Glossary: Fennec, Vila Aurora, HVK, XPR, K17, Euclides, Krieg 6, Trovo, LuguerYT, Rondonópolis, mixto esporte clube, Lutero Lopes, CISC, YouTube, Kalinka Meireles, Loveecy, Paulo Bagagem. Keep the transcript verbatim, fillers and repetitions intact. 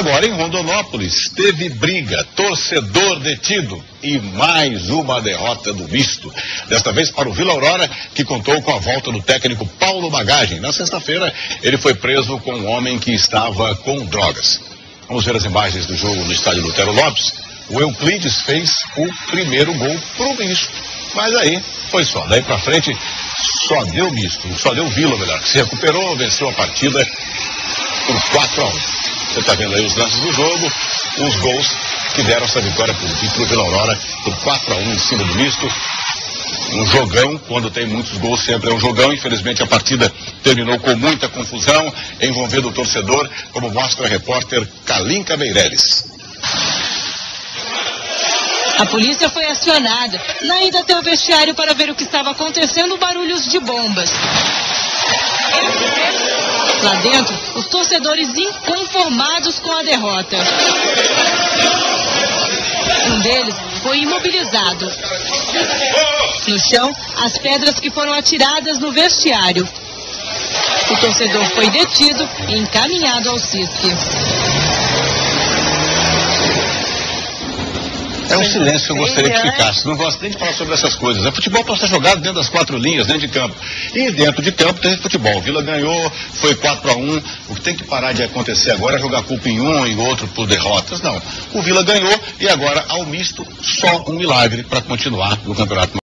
Agora em Rondonópolis, teve briga, torcedor detido e mais uma derrota do Mixto. Desta vez para o Vila Aurora, que contou com a volta do técnico Paulo Bagagem. Na sexta-feira, ele foi preso com um homem que estava com drogas. Vamos ver as imagens do jogo no estádio Lutero Lopes. O Euclides fez o primeiro gol para o Mixto, mas aí foi só. Daí para frente, só deu Mixto, só deu Vila, melhor, que se recuperou, venceu a partida por quatro a um. Você está vendo aí os lances do jogo, os gols que deram essa vitória para o Vila Aurora por quatro a um em cima do Mixto. Um jogão, quando tem muitos gols sempre é um jogão. Infelizmente a partida terminou com muita confusão, envolvendo o torcedor, como mostra a repórter Kalinka Meireles. A polícia foi acionada. Na ida até o vestiário para ver o que estava acontecendo, barulhos de bombas. Lá dentro, os torcedores inconformados com a derrota. Um deles foi imobilizado. No chão, as pedras que foram atiradas no vestiário. O torcedor foi detido e encaminhado ao C I S C. É um silêncio que eu gostaria que ficasse. Não gosto nem de falar sobre essas coisas. O futebol pode ser jogado dentro das quatro linhas, dentro de campo. E dentro de campo tem futebol. Vila ganhou, foi quatro a um. O que tem que parar de acontecer agora é jogar culpa em um e outro por derrotas. Não. O Vila ganhou e agora ao Mixto só um milagre para continuar no campeonato.